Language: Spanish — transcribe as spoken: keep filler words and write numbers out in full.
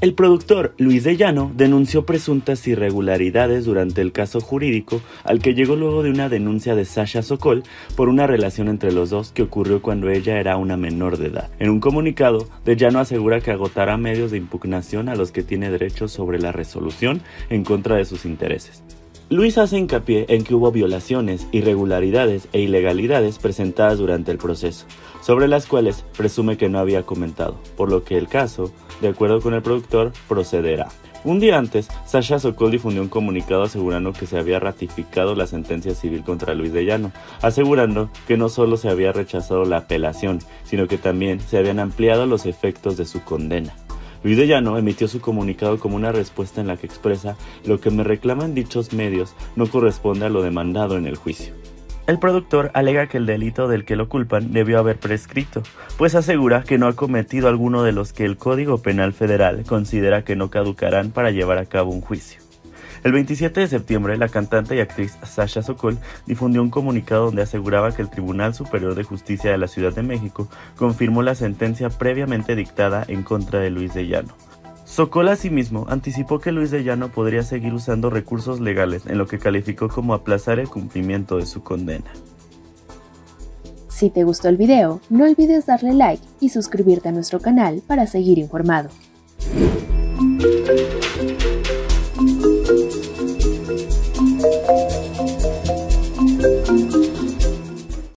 El productor Luis De Llano denunció presuntas irregularidades durante el caso jurídico al que llegó luego de una denuncia de Sasha Sokol por una relación entre los dos que ocurrió cuando ella era una menor de edad. En un comunicado, De Llano asegura que agotará medios de impugnación a los que tiene derecho sobre la resolución en contra de sus intereses. Luis hace hincapié en que hubo violaciones, irregularidades e ilegalidades presentadas durante el proceso, sobre las cuales presume que no había comentado, por lo que el caso, de acuerdo con el productor, procederá. Un día antes, Sasha Sokol difundió un comunicado asegurando que se había ratificado la sentencia civil contra Luis De Llano, asegurando que no solo se había rechazado la apelación, sino que también se habían ampliado los efectos de su condena. Luis De Llano emitió su comunicado como una respuesta en la que expresa: lo que me reclaman dichos medios no corresponde a lo demandado en el juicio. El productor alega que el delito del que lo culpan debió haber prescrito, pues asegura que no ha cometido alguno de los que el Código Penal Federal considera que no caducarán para llevar a cabo un juicio. El veintisiete de septiembre, la cantante y actriz Sasha Sokol difundió un comunicado donde aseguraba que el Tribunal Superior de Justicia de la Ciudad de México confirmó la sentencia previamente dictada en contra de Luis De Llano. Sokol asimismo anticipó que Luis De Llano podría seguir usando recursos legales en lo que calificó como aplazar el cumplimiento de su condena. Si te gustó el video, no olvides darle like y suscribirte a nuestro canal para seguir informado.